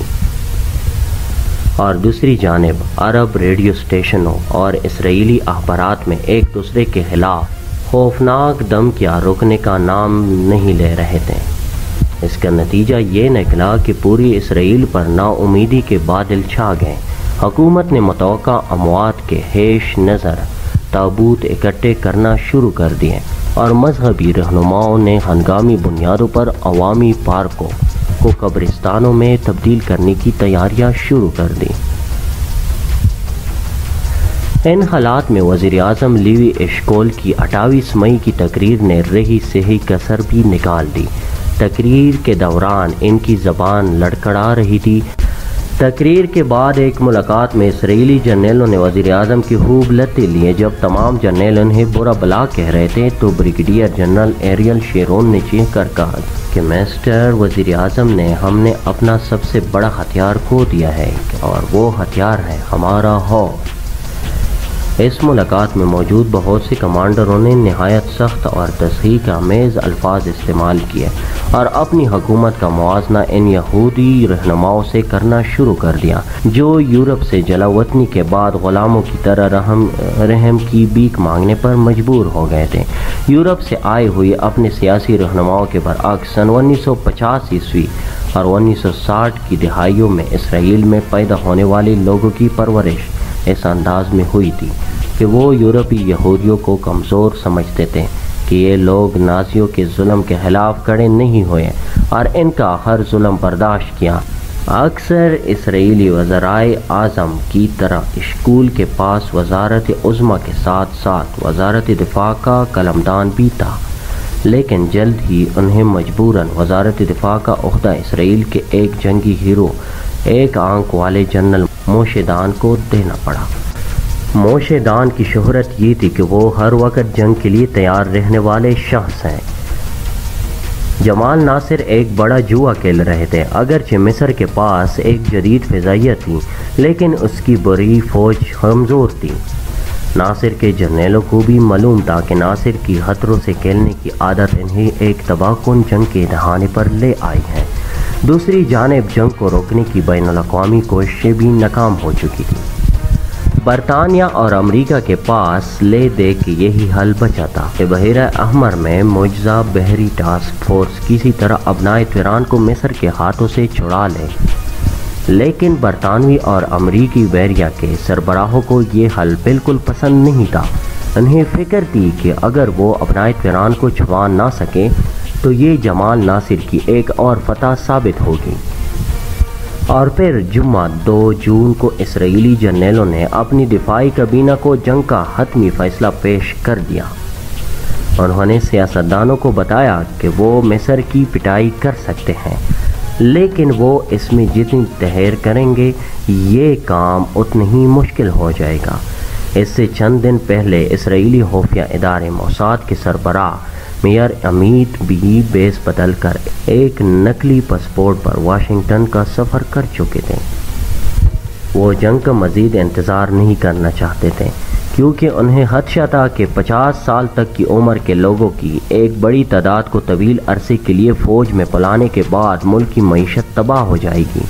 और दूसरी जानिब अरब रेडियो स्टेशनों और इसराइली अखबारात में एक दूसरे के खिलाफ खौफनाक दम क्या रोकने का नाम नहीं ले रहे थे। इसका नतीजा ये निकला कि पूरी इसराइल पर नाउमीदी के बादल छा गए। हुकूमत ने मतौका अमवात के हेश नज़र ताबूत इकट्ठे करना शुरू कर दिए और मजहबी रहनुमाओं ने हंगामी बुनियादों पर अवामी पार्कों को कब्रिस्तानों में तब्दील करने की तैयारियां शुरू कर दी। इन हालात में वज़ीर आज़म लीवी एशकोल की अट्ठाईस मई की तकरीर ने रही सही कसर भी निकाल दी। तकरीर के दौरान इनकी ज़बान लड़खड़ा रही थी। तकरीर के बाद एक मुलाकात में इसराइली जर्नैलों ने वज़ीर आज़म की खूब लतें लिए। जब तमाम जर्नैल उन्हें बुरा भला कह रहे थे तो ब्रिगेडियर जनरल एरियल शेरोन ने चीख कर कहा कि मिस्टर वज़ीर आज़म ने हमने अपना सबसे बड़ा हथियार खो दिया है और वो हथियार है हमारा खौफ। इस मुलाकात में मौजूद बहुत से कमांडरों ने नहायत सख्त और तस्हीक आमेज़ अल्फाज इस्तेमाल किए और अपनी हुकूमत का मुआजना इन यहूदी रहनुमाओं से करना शुरू कर दिया जो यूरोप से जलावतनी के बाद ग़ुलामों की तरह रहम रहम की भीख मांगने पर मजबूर हो गए थे। यूरोप से आए हुए अपने सियासी रहनुमाओं के बरअक्स सन उन्नीस सौ पचास ईस्वी और उन्नीस सौ साठ की दहाइयों में इसराइल में पैदा होने वाले लोगों की परवरिश इस अंदाज में हुई थी कि वो यूरोपी यहूदियों को कमज़ोर समझते थे कि ये लोग नाजियों के जुल्म के खिलाफ खड़े नहीं हुए और इनका हर जुल्म बर्दाश्त किया। अक्सर इसराइली वज़राए आज़म की तरह स्कूल के पास वजारत उज़्मा के साथ साथ वजारत दिफा का कलमदान भी था, लेकिन जल्द ही उन्हें मजबूरन वजारत दिफा का उहदा इसराइल के एक जंगी हीरो एक आंख वाले जनरल मोशे दयान को देना पड़ा। मोशे दयान की शोहरत ये थी कि वो हर वक्त जंग के लिए तैयार रहने वाले शख्स हैं। जमाल नासिर एक बड़ा जुआ खेल रहे थे। अगरचे मिस्र के पास एक जदीद फ़िज़ाइया थी, लेकिन उसकी बड़ी फ़ौज कमज़ोर थी। नासिर के जर्नैलों को भी मालूम था कि नासिर की खतरों से खेलने की आदत इन्हें एक तबाहकुन जंग के दहाने पर ले आई है। दूसरी जानिब जंग को रोकने की बैनुल-अक़वामी कोशिशें भी नाकाम हो चुकी थी। बरतानिया और अमेरिका के पास ले दे के यही हल बचा था कि बहरा अहमर में मुअज़्ज़ा बहरी टास्क फोर्स किसी तरह अबनाए ईरान को मिस्र के हाथों से छुड़ा ले, लेकिन बरतानवी और अमेरिकी बहरिया के सरबराहों को ये हल बिल्कुल पसंद नहीं था। उन्हें फिक्र थी कि अगर वो अबनाए ईरान को छुड़ा ना सके तो ये जमाल नासिर की एक और फतह साबित होगी। और फिर जुम्मा दो जून को इसराइली जर्नैलों ने अपनी दिफाई कबीना को जंग का हतमी फैसला पेश कर दिया। उन्होंने सियासतदानों को बताया कि वो मिस्र की पिटाई कर सकते हैं, लेकिन वो इसमें जितनी तहर करेंगे ये काम उतना ही मुश्किल हो जाएगा। इससे चंद दिन पहले इसराइली खुफिया इदारे मोसाद के सरबराह मेयर अमित भी बेस बदल कर एक नकली पासपोर्ट पर वाशिंगटन का सफ़र कर चुके थे। वो जंग का मज़ीद इंतज़ार नहीं करना चाहते थे क्योंकि उन्हें खदशा था कि पचास साल तक की उम्र के लोगों की एक बड़ी तादाद को तवील अरसे के लिए फ़ौज में बुलाने के बाद मुल्क की मईशत तबाह हो जाएगी।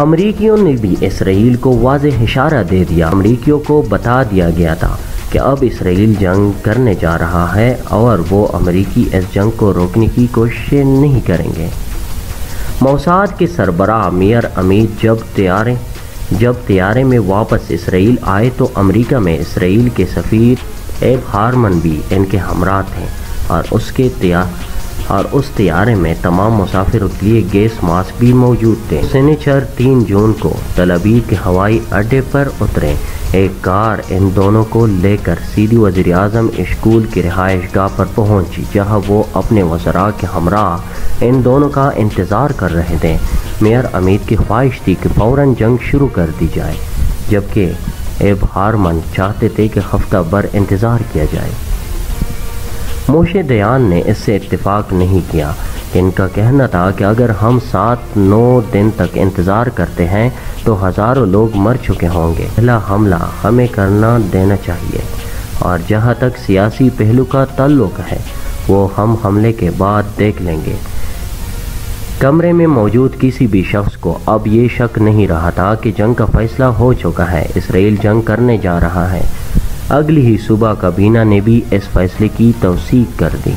अमरीकियों ने भी इसराइल को वाज़ेह इशारा दे दिया। अमरीकियों को बता दिया गया था कि अब इसराइल जंग करने जा रहा है और वो अमेरिकी इस जंग को रोकने की कोशिशें नहीं करेंगे। मोसाद के सरबराह मेयर अमित जब तैयारे जब तैयारे में वापस इसराइल आए तो अमेरिका में इसराइल के सफ़ीर एब हारमन भी इनके हमरा थे और उसके तैयार और उस तैयारे में तमाम मुसाफिरों के लिए गैस मास्क भी मौजूद थे। सिग्नेचर तीन जून को तल अवीव के हवाई अड्डे पर उतरे। एक कार इन दोनों को लेकर सीधी वज़ीर आज़म इश्कूल की रिहाइश गाह पर पहुंची, जहां वो अपने वज़रा के हमरा इन दोनों का इंतज़ार कर रहे थे। मेयर अमित की ख्वाहिश थी कि फ़ौरन जंग शुरू कर दी जाए, जबकि एब हारमन चाहते थे कि हफ्ता भर इंतज़ार किया जाए। मोशे दयान ने इससे इत्तेफाक नहीं किया। इनका कहना था कि अगर हम सात नौ दिन तक इंतज़ार करते हैं तो हज़ारों लोग मर चुके होंगे। पहला हमला हमें करना देना चाहिए। और जहाँ तक सियासी पहलू का ताल्लुक है वो हम हमले के बाद देख लेंगे। कमरे में मौजूद किसी भी शख्स को अब ये शक नहीं रहा था कि जंग का फ़ैसला हो चुका है, इसराइल जंग करने जा रहा है। अगली ही सुबह काबीना ने भी इस फैसले की तौसीक कर दी।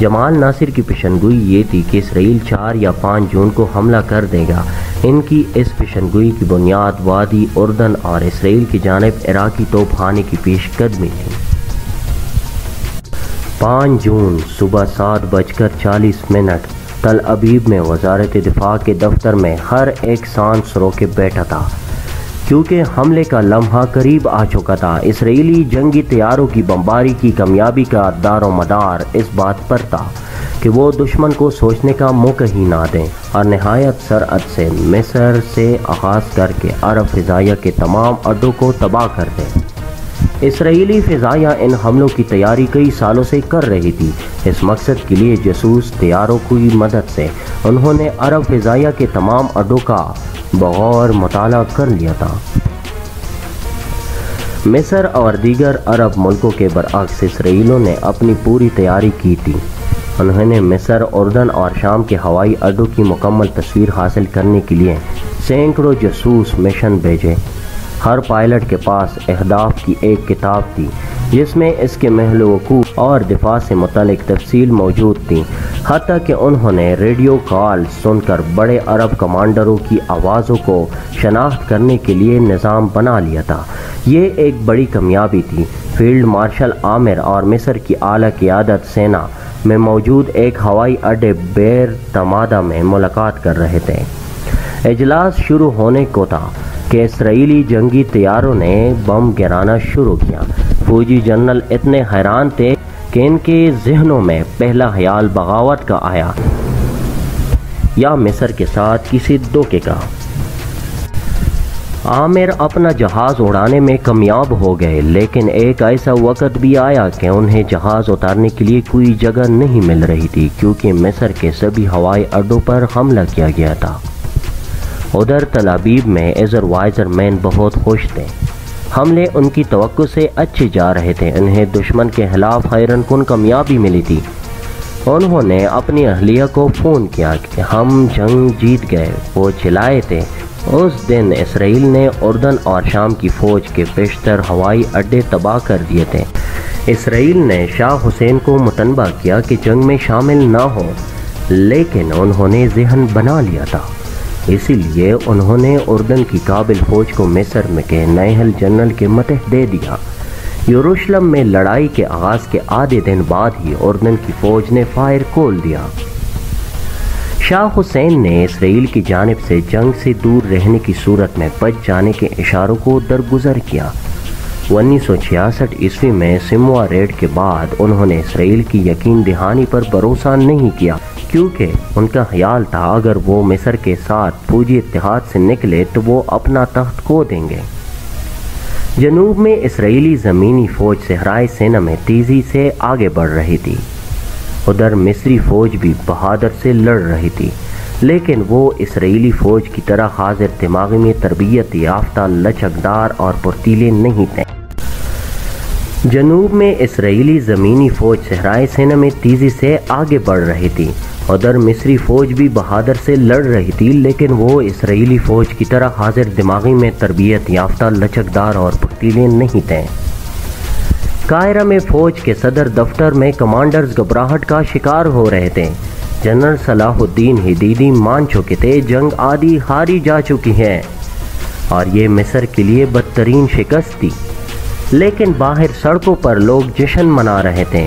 जमाल नासिर की पेशनगोई ये थी कि इसराइल चार या पाँच जून को हमला कर देगा। इनकी इस पेशनगोई की बुनियाद वादी उर्दन और इसराइल की जानिब इराकी तोपखाने की पेशकदमी थी। पाँच जून सुबह सात बजकर चालीस मिनट तल अबीब में वजारत दिफा के दफ्तर में हर एक सांस रोके बैठा था, क्योंकि हमले का लम्हा करीब आ चुका था। इसराइली जंगी तैयारों की बमबारी की कामयाबी का दारोमदार इस बात पर था कि वो दुश्मन को सोचने का मौका ही ना दें और नहायत सरअत से मिस्र से आगाज़ करके अरब फ़िज़ाया के तमाम अड्डों को तबाह कर दें। इसराइली फ़िज़ाया इन हमलों की तैयारी कई सालों से कर रही थी। इस मकसद के लिए जासूस तैयारों की मदद से उन्होंने अरब फ़िज़ाया के तमाम अड्डों का बगौर मुताला कर लिया था। मिस्र और दीगर अरब मुल्कों के बरअक्स इसराइलों ने अपनी पूरी तैयारी की थी। उन्होंने मिस्र, उर्दन और शाम के हवाई अड्डों की मुकम्मल तस्वीर हासिल करने के लिए सैकड़ों जासूस मिशन भेजे। हर पायलट के पास अहदाफ की एक किताब थी जिसमें इसके महलवकूफ़ और दिफा से मुतलिक तफसील मौजूद थी। हत्ता कि उन्होंने रेडियो कॉल सुनकर बड़े अरब कमांडरों की आवाज़ों को शनाख्त करने के लिए निज़ाम बना लिया था। ये एक बड़ी कामयाबी थी। फील्ड मार्शल आमिर और मिस्र की आला क़ियादत सेना में मौजूद एक हवाई अड्डे बेर तमादा में मुलाकात कर रहे थे। इजलास शुरू होने को था कि इसराइली जंगी तैयारों ने बम गिराना शुरू किया। फौजी जनरल इतने हैरान थे कि इनके जहनों में पहला ख्याल बगावत का आया या मिस्र के साथ किसी धोखे का। आमिर अपना जहाज़ उड़ाने में कामयाब हो गए, लेकिन एक ऐसा वक़्त भी आया कि उन्हें जहाज़ उतारने के लिए कोई जगह नहीं मिल रही थी, क्योंकि मिस्र के सभी हवाई अड्डों पर हमला किया गया था। उधर तल अबीब में एज़र वाइज़मैन बहुत खुश थे। हमले उनकी तवक्को से अच्छे जा रहे थे। उन्हें दुश्मन के खिलाफ हैरनकुन कामयाबी मिली थी। उन्होंने अपनी अहलिया को फ़ोन किया कि हम जंग जीत गए। वो चिल्लाए थे। उस दिन इसराइल ने उर्दन और शाम की फ़ौज के बेशतर हवाई अड्डे तबाह कर दिए थे। इसराइल ने शाह हुसैन को मुतनबा किया कि जंग में शामिल ना हो, लेकिन उन्होंने जहन बना लिया था। इसीलिए उन्होंने उर्दन की काबिल फ़ौज को मिस्र में के नाहल जनरल के मतह दे दिया। यरूशलेम में लड़ाई के आगाज़ के आधे दिन बाद ही उर्दन की फ़ौज ने फायर खोल दिया। शाह हुसैन ने इसराइल की जानिब से जंग से दूर रहने की सूरत में बच जाने के इशारों को दरगुजर किया। उन्नीस सौ छियासठ ईस्वी में सिमवा रेड के बाद उन्होंने इसराइल की यकीन दहानी पर भरोसा नहीं किया, क्योंकि उनका ख्याल था अगर वो मिस्र के साथ फौजी इत्तेहाद से निकले तो वो अपना तख्त खो देंगे। जनूब में इसराइली ज़मीनी फ़ौज सहराए सेना में तेज़ी से आगे बढ़ रही थी। उधर मिस्री फ़ौज भी बहादुर से लड़ रही थी, लेकिन वो इसराइली फ़ौज की तरह हाजिर दिमागी में तरबियत याफ्ता, लचकदार और फुर्तीले नहीं थे। जनूब में इसराइली ज़मीनी फ़ौज सहराए सेना में तेज़ी से आगे बढ़ रही थी। उधर मिस्री फ़ौज भी बहादुर से लड़ रही थी, लेकिन वो इसराइली फ़ौज की तरह हाजिर दिमागी में तरबियत याफ्ता, लचकदार और फुर्तीले नहीं थे। कायरा में फ़ौज के सदर दफ्तर में कमांडर्स घबराहट का शिकार हो रहे थे। जनरल सलाहुद्दीन हिदीदी मान चुके थे जंग आदि हारी जा चुकी है और ये मिस्र के लिए बदतरीन शिकस्त थी, लेकिन बाहर सड़कों पर लोग जश्न मना रहे थे।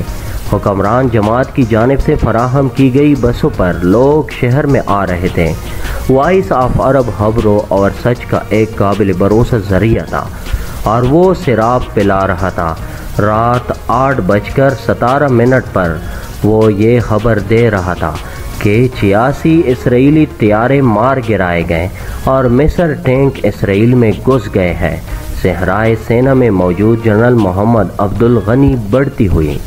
हुक्मरान जमात की जानिब से फराहम की गई बसों पर लोग शहर में आ रहे थे। वॉइस ऑफ अरब खबरों और सच का एक काबिल भरोसा ज़रिया था और वो शराब पिला रहा था। रात आठ बजकर सतारह मिनट पर वो ये खबर दे रहा था कि छियासी इसराइली तैयारे मार गिराए गए और मिस्र टैंक इसराइल में घुस गए हैं। सहराए सेना में मौजूद जनरल मोहम्मद अब्दुल गनी बढ़ती हुई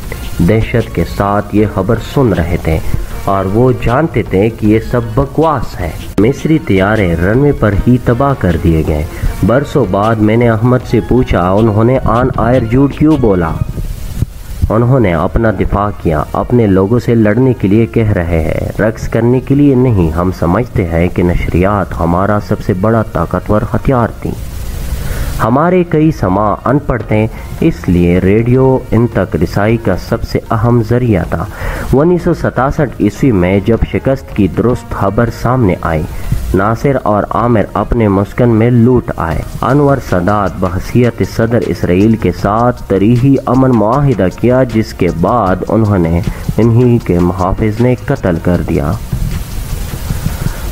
दहशत के साथ ये खबर सुन रहे थे और वो जानते थे कि ये सब बकवास है। मिस्री तैयारे रनवे पर ही तबाह कर दिए गए। बरसों बाद मैंने अहमद से पूछा उन्होंने आन आयर झूठ क्यों बोला। उन्होंने अपना दिफा किया, अपने लोगों से लड़ने के लिए कह रहे हैं, रक्स करने के लिए नहीं। हम समझते हैं कि नशरियात हमारा सबसे बड़ा ताकतवर हथियार थी। हमारे कई समा अनपढ़ थे, इसलिए रेडियो इन तक रिसाई का सबसे अहम जरिया था। उन्नीस सौ सतासठ ईस्वी में जब शिकस्त की दुरुस्त खबर सामने आई, नासिर और आमिर अपने मुस्कन में लूट आए। अनवर सादात बहसियत सदर इसराइल के साथ तरीही अमन मुआहिदा किया, जिसके बाद उन्होंने इन्हीं के मुहाफिज ने कत्ल कर दिया।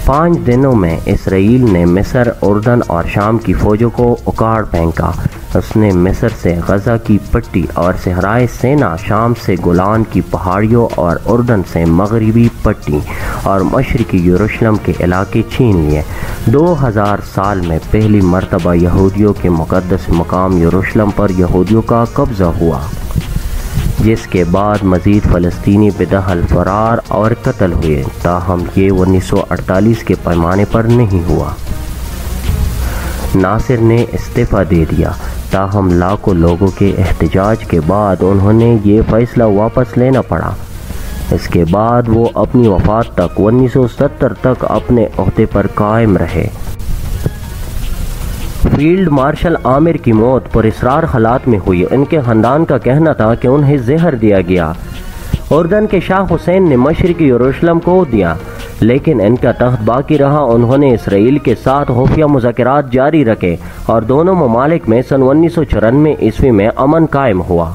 पाँच दिनों में इसराइल ने मिस्र, उर्दन और शाम की फ़ौजों को उखाड़ फेंका। उसने मिस्र से गज़ा की पट्टी और सहराए सेना, शाम से गोलान की पहाड़ियों और उर्दन से मगरिबी पट्टी और मशरक़ी यरूशलेम के इलाके छीन लिए। दो हज़ार साल में पहली मरतबा यहूदियों के मुक़द्दस मकाम यरूशलेम पर यहूदियों का कब्ज़ा हुआ, जिसके बाद मज़ीद फ़लस्तीनी बेदखल फ़रार और कत्ल हुए। ताहम ये उन्नीस सौ अड़तालीस के पैमाने पर नहीं हुआ। नासिर ने इस्तीफ़ा दे दिया, ताहम लाखों लोगों के एहतजाज के बाद उन्होंने ये फ़ैसला वापस लेना पड़ा। इसके बाद वो अपनी वफ़ात तक उन्नीस सौ सत्तर तक अपने ओहदे पर कायम रहे। फील्ड मार्शल आमिर की मौत पुरअसरार हालात में हुई। इनके ख़ानदान का कहना था कि उन्हें जहर दिया गया। उर्दन के शाह हुसैन ने मशरक़ी यरूशलेम को दिया, लेकिन इनका तख्त बाकी रहा। उन्होंने इसराइल के साथ खुफिया मुज़ाकरात जारी रखे और दोनों ममालिक में सन उन्नीस सौ चौरानवे ईस्वी में अमन कायम हुआ।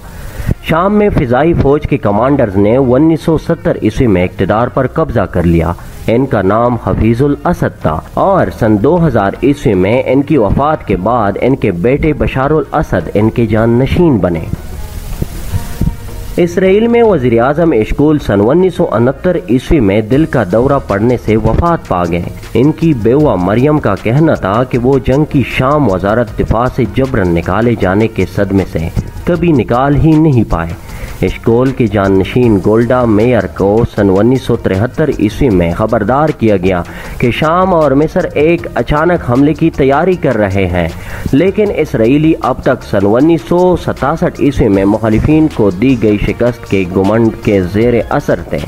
शाम में फ़िज़ाई फ़ौज के कमांडर्स ने उन्नीस सौ सत्तर ईस्वी में इक़्तिदार पर कब्ज़ा कर लिया। इनका नाम हाफिज़ुल असद था और सन दो हज़ार ईस्वी में इनकी वफ़ात के बाद इनके बेटे बशारुल असद इनके जाननशीन बने। इसराइल में वज़ीर आज़म एशकोल सन उन्नीस सौ उनहत्तर ईस्वी में दिल का दौरा पड़ने से वफ़ात पा गए। इनकी बेवा मरियम का कहना था कि वो जंग की शाम वजारत दिफा से जबरन निकाले जाने के सदमे से कभी निकाल ही नहीं पाए। एशकोल के जाननशीन गोल्डा मेयर को सन उन्नीस सौ तिहत्तर ईस्वी में खबरदार किया गया कि शाम और मिस्र एक अचानक हमले की तैयारी कर रहे हैं, लेकिन इसराइली अब तक सन उन्नीस सौ सतासठ ईस्वी में मुखालिफिन को दी गई शिकस्त के घुमंड के जेर असर थे।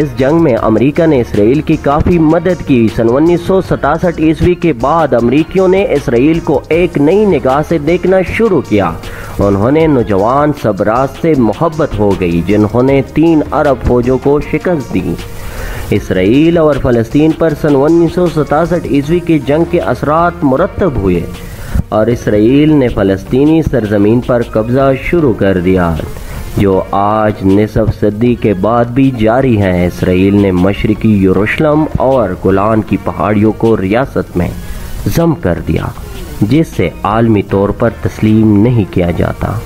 इस जंग में अमेरिका ने इसराइल की काफ़ी मदद की। सन उन्नीस सौ सतासठ ईस्वी के बाद अमेरिकियों ने इसराइल को एक नई निगाह से देखना शुरू किया। उन्होंने नौजवान सबराज से मोहब्बत हो गई, जिन्होंने तीन अरब फौजों को शिकस्त दी। इसराइल और फ़लस्तीन पर सन उन्नीस सौ सतासठ ईस्वी की जंग के असरात मुरतब हुए और इसराइल ने फ़लस्तीनी सरजमीन पर कब्ज़ा शुरू कर दिया, जो आज निसफ सदी के बाद भी जारी है। इसराइल ने मशरक़ी यरूशलेम और गोलान की पहाड़ियों को रियासत में जम कर दिया, जिससे आलमी तौर पर तस्लीम नहीं किया जाता।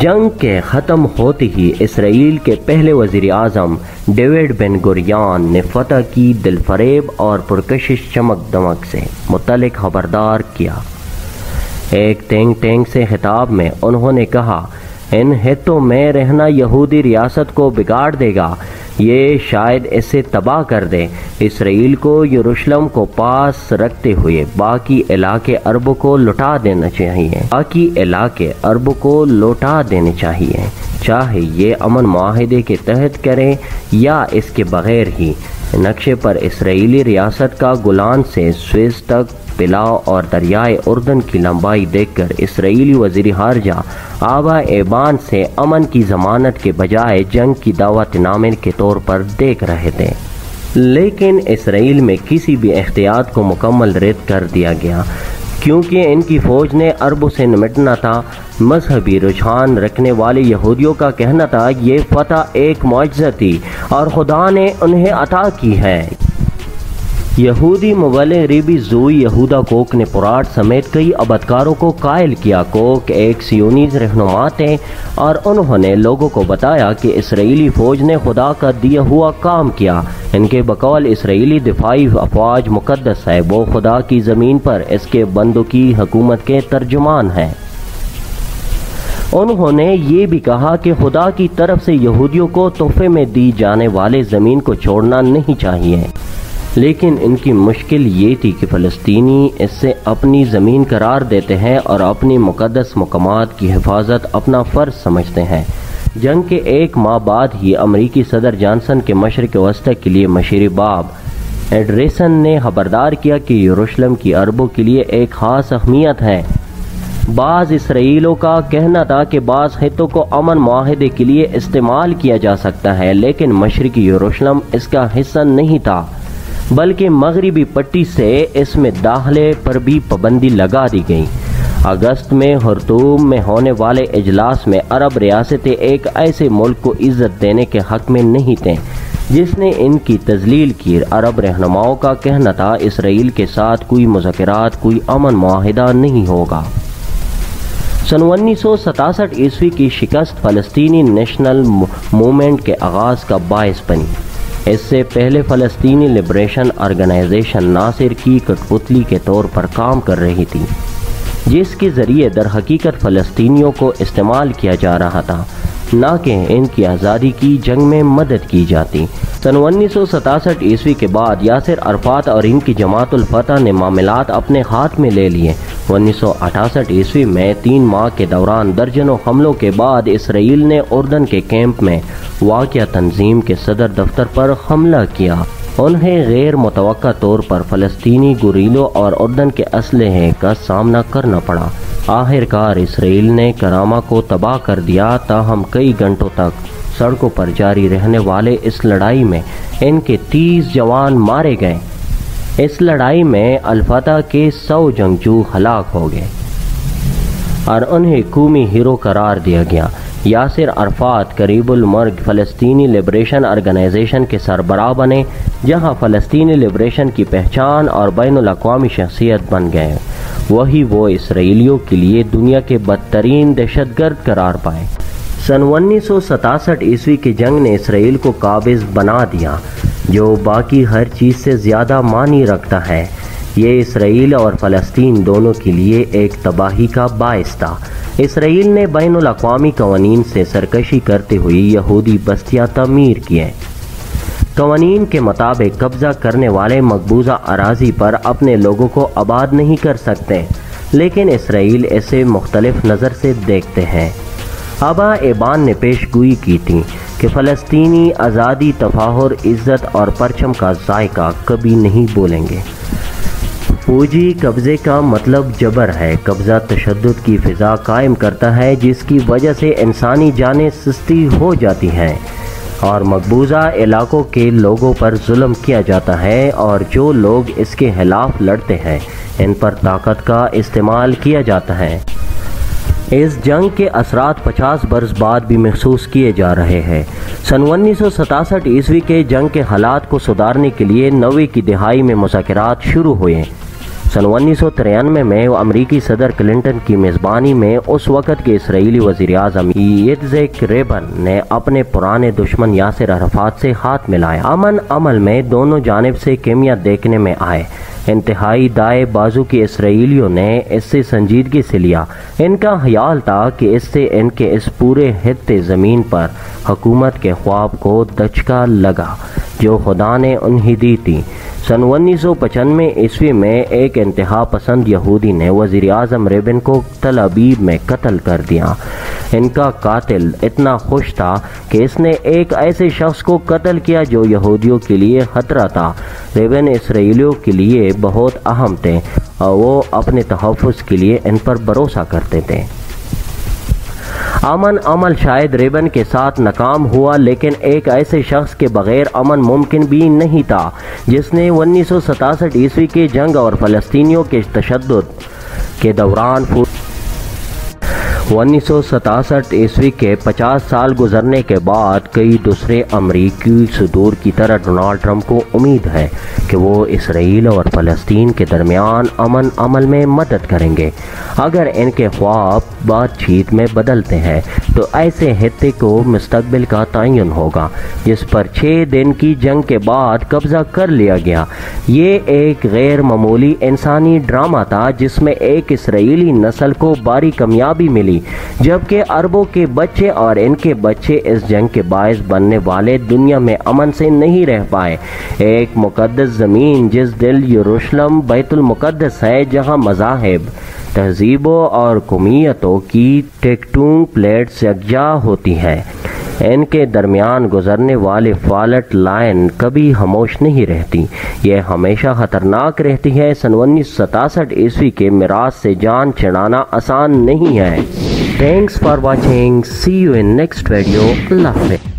जंग के ख़त्म होते ही इसराइल के पहले वज़ीर आज़म डेविड बेन गुरियन ने फतह की दिलफरेब और पुरकशिश चमक दमक से मुतल्लिक़ खबरदार किया। एक टैंक टैंक से खिताब में उन्होंने कहा, इन हितों में रहना यहूदी रियासत को बिगाड़ देगा, ये शायद इसे तबाह कर दे। इसराइल को यरूशलेम को पास रखते हुए बाकी इलाके अरबों को लौटा देना चाहिए बाकी इलाके अरबों को लौटा देने चाहिए, चाहे ये अमन माहिदे के तहत करें या इसके बगैर ही। नक्शे पर इसराइली रियासत का गुलान से स्विस तक, पिलाव और दरियाए उर्दन की लंबाई देखकर इसराइली वज़ीर ख़ारजा अबा ईबान से अमन की ज़मानत के बजाय जंग की दावतनामे के तौर पर देख रहे थे, लेकिन इसराइल में किसी भी एहतियात को मुकम्मल रद्द कर दिया गया, क्योंकि इनकी फ़ौज ने अरबों से निमटना था। मजहबी रुझान रखने वाले यहूदियों का कहना था ये फतह एक मुआज़ा थी और खुदा ने उन्हें अता की है। यहूदी मुबल्लिग़ रब्बी ज़्वी यहूदा कुक ने पुराट समेत कई अबदकारों को कायल किया। कुक एक सियोनी रहनुमा थे और उन्होंने लोगों को बताया कि इसराइली फ़ौज ने खुदा का दिया हुआ काम किया। इनके बकौल इसराइली दिफाई अफवाज मुकद्दस है, वो खुदा की ज़मीन पर इसके बंदों की हुकूमत के तर्जुमान हैं। उन्होंने ये भी कहा कि खुदा की तरफ से यहूदियों को तोहफे में दी जाने वाले ज़मीन को छोड़ना नहीं चाहिए, लेकिन इनकी मुश्किल ये थी कि फ़लस्तीनी इससे अपनी ज़मीन करार देते हैं और अपनी मुक़द्दस मकामात की हिफाजत अपना फ़र्ज समझते हैं। जंग के एक माह बाद ही अमरीकी सदर जॉनसन के मशरिक़ वस्ती के लिए मशीर बाब एड्रेसन ने खबरदार किया कि यरूशलेम की अरबों के लिए एक ख़ास अहमियत है। बाज़ इसराइलियों का कहना था कि बाज़ खितों को अमन माहदे के लिए इस्तेमाल किया जा सकता है, लेकिन मशरक़ी यरूशलेम इसका हिस्सा नहीं था, बल्कि मगरिबी पट्टी से इसमें दाखिले पर भी पाबंदी लगा दी गई। अगस्त में खरतूम में होने वाले इजलास में अरब रियासतें एक ऐसे मुल्क को इज़्ज़त देने के हक़ में नहीं थे जिसने इनकी तजलील की। अरब रहनुमाओं का कहना था इसराइल के साथ कोई मुज़ाकरात, कोई अमन मुआहिदा नहीं होगा। सन उन्नीस सौ सतासठ ईस्वी की शिकस्त फ़लस्तीनी नेशनल मूवमेंट के आगाज़ का बायस बनी। इससे पहले फ़लस्तीनी लिबरेशन आर्गनाइजेशन नासिर की कठपुतली के तौर पर काम कर रही थी, जिसके ज़रिए दर हकीकत फ़लस्तीनियों को इस्तेमाल किया जा रहा था, ना कि इनकी आज़ादी की जंग में मदद की जाती। सन उन्नीस सौ सतासठ ईस्वी के बाद यासर अराफात और इनकी जमातुल फतह ने मामलात अपने हाथ में ले लिए। उन्नीस सौ अठासठ ईस्वी में तीन माह के दौरान दर्जनों हमलों के बाद इसराइल ने उर्दन के कैंप में वाक़िया तंजीम के सदर दफ्तर पर हमला किया। उन्हें गैर मुतवक्का तौर पर फ़लस्तीनी गुरीलों और उर्दन के असलहे का सामना करना पड़ा। आखिरकार इसराइल ने करामा को तबाह कर दिया, ताहम कई घंटों तक सड़कों पर जारी रहने वाले इस लड़ाई में इनके तीस जवान मारे गए। इस लड़ाई में अल-फतह के सौ जंगजू हलाक हो गए और उन्हें कौमी हीरो करार दिया गया। यासर अराफात करीबुल मर्ग फ़लस्तीनी लिबरेशन आर्गनाइजेशन के सरबराह बने, जहां फ़लस्तीनी लिबरेशन की पहचान और बैनुल अक़वामी शख्सियत बन गए। वही वो इसराइलियों के लिए दुनिया के बदतरीन दहशतगर्द करार पाए। सन उन्नीस सौ सतासठ ईस्वी की जंग ने इसराइल को काबिज़ बना दिया, जो बाकी हर चीज़ से ज़्यादा मानी रखता है। ये इसराइल और फ़लस्तीन दोनों के लिए एक तबाही का बायस था। इसराइल ने बैनुल अक़वामी क़वानीन से सरकशी करते हुए यहूदी बस्तियाँ तमीर किए। क़वानीन के मुताबिक कब्ज़ा करने वाले मकबूजा अराजी पर अपने लोगों को आबाद नहीं कर सकते, लेकिन इसराइल इसे मुख्तलिफ नज़र से देखते हैं। अबा ईबान ने पेशगोई की थी कि फ़लस्तीनी आज़ादी, तफाहुर, इज़्ज़त और परचम का जायका कभी नहीं बोलेंगे। फौजी कब्ज़े का मतलब जबर है। कब्ज़ा तशद्दुद की फ़िज़ा कायम करता है, जिसकी वजह से इंसानी जानें सस्ती हो जाती हैं और मकबूजा इलाक़ों के लोगों पर जुल्म किया जाता है, और जो लोग इसके खिलाफ लड़ते हैं इन पर ताकत का इस्तेमाल किया जाता है। इस जंग के असरात पचास बरस बाद भी महसूस किए जा रहे हैं। सन उन्नीस सौ सतासठ ईस्वी के जंग के हालात को सुधारने के लिए नवे की दिहाई में मुज़ाकरात शुरू हुए। सन उन्नीस सौ तिरानवे में अमरीकी सदर क्लिंटन की मेज़बानी में उस वक़्त के इसराइली वज़ीर आज़म इत्ज़ाक राबिन ने अपने पुराने दुश्मन यासर अराफात से हाथ मिलाया। अमन अमल में दोनों जानिब से केमिया देखने में आए। इंतहाई दाएं बाजू के इसराइलियों ने इससे संजीदगी से लिया। इनका ख्याल था कि इससे इनके इस पूरे हिस्से ज़मीन पर हुकूमत के ख्वाब को दचका लगा जो खुदा ने उन्हें दी थी। सन उन्नीस सौ पचानवे ईस्वी में एक इंतहा पसंद यहूदी ने वज़ीर आज़म राबिन को तल अबीब में कत्ल कर दिया। इनका कातिल इतना खुश था कि इसने एक ऐसे शख्स को कत्ल किया जो यहूदियों के लिए ख़तरा था। राबिन इसराइलियों के लिए बहुत अहम थे और वो अपने तहफ़्फ़ुज़ के लिए इन पर भरोसा करते थे। अमन अमल शायद राबिन के साथ नाकाम हुआ, लेकिन एक ऐसे शख्स के बग़ैर अमन मुमकिन भी नहीं था जिसने उन्नीस सौ सतासठ ईस्वी के जंग और फ़लस्तीनियों के तशद्दुद के दौरान उन्नीस सौ सतासठ ईस्वी के पचास साल गुजरने के बाद कई दूसरे अमरीकी सुदूर की तरह डोनाल्ड ट्रंप को उम्मीद है कि वो इसराइल और फ़लस्तीन के दरमियान अमन अमल में मदद करेंगे अगर इनके ख्वाब बातचीत में बदलते हैं। तो ऐसे हिस्से को मुस्तकबिल का तयन होगा जिस पर छः दिन की जंग के बाद कब्जा कर लिया गया। ये एक गैर मामूली इंसानी ड्रामा था जिसमें एक इसराइली नस्ल को भारी कामयाबी मिली, जबकि अरबों के बच्चे और इनके बच्चे इस जंग के बायस बनने वाले दुनिया में अमन से नहीं रह पाए। एक मुकद्दस ज़मीन जिस दिल यरूशलम बैतुल मुकद्दस है, जहाँ मज़ाहिब, तहजीबों और कौमियतों की टेक्टून प्लेट्स यकजा होती हैं, इनके दरमियान गुजरने वाले फाल्ट लाइन कभी खामोश नहीं रहती, यह हमेशा ख़तरनाक रहती है। सन उन्नीस सौ सतासठ ईस्वी के मिराज से जान छिड़ाना आसान नहीं है। Thanks for watching, see you in next video. अल्लाह हाफ़िज़।